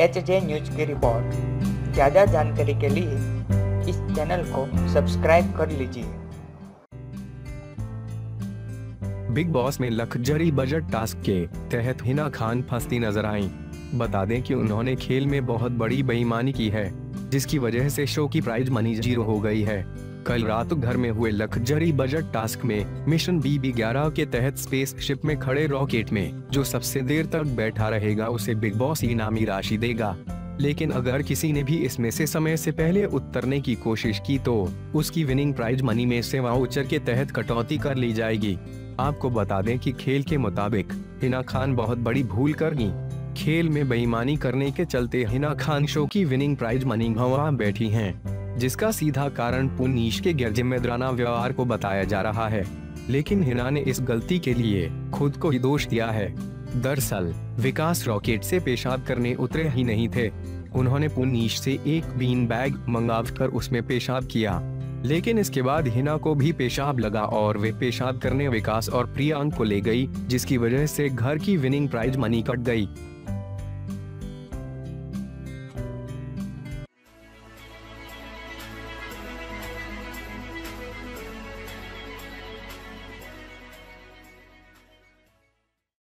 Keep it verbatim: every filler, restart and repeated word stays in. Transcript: HJ news की report. ज़्यादा जानकारी के लिए इस चैनल को सब्सक्राइब कर लीजिए। बिग बॉस में लग्जरी बजट टास्क के तहत हिना खान फंसती नजर आईं। बता दें कि उन्होंने खेल में बहुत बड़ी बेईमानी की है, जिसकी वजह से शो की प्राइज मनी जीरो हो गई है। कल रात घर में हुए लग्जरी बजट टास्क में मिशन बी इलेवन के तहत स्पेसशिप में खड़े रॉकेट में जो सबसे देर तक बैठा रहेगा उसे बिग बॉस इनामी राशि देगा, लेकिन अगर किसी ने भी इसमें से समय से पहले उतरने की कोशिश की तो उसकी विनिंग प्राइज मनी में से वाउचर के तहत कटौती कर ली जाएगी। आपको बता दें कि खेल के मुताबिक हिना खान बहुत बड़ी भूल कर गई। खेल में बेईमानी करने के चलते हिना खान शो की विनिंग प्राइज मनी गंवा बैठी हैं, जिसका सीधा कारण पुनीश के गैर जिम्मेदाराना व्यवहार को बताया जा रहा है, लेकिन हिना ने इस गलती के लिए खुद को ही दोष दिया है। दरअसल विकास रॉकेट से पेशाब करने उतरे ही नहीं थे। उन्होंने पुनीश से एक बीन बैग मंगाकर उसमें पेशाब किया, लेकिन इसके बाद हिना को भी पेशाब लगा और वे पेशाब करने विकास और प्रियांक को ले गई, जिसकी वजह से घर की विनिंग प्राइज मनी कट गई।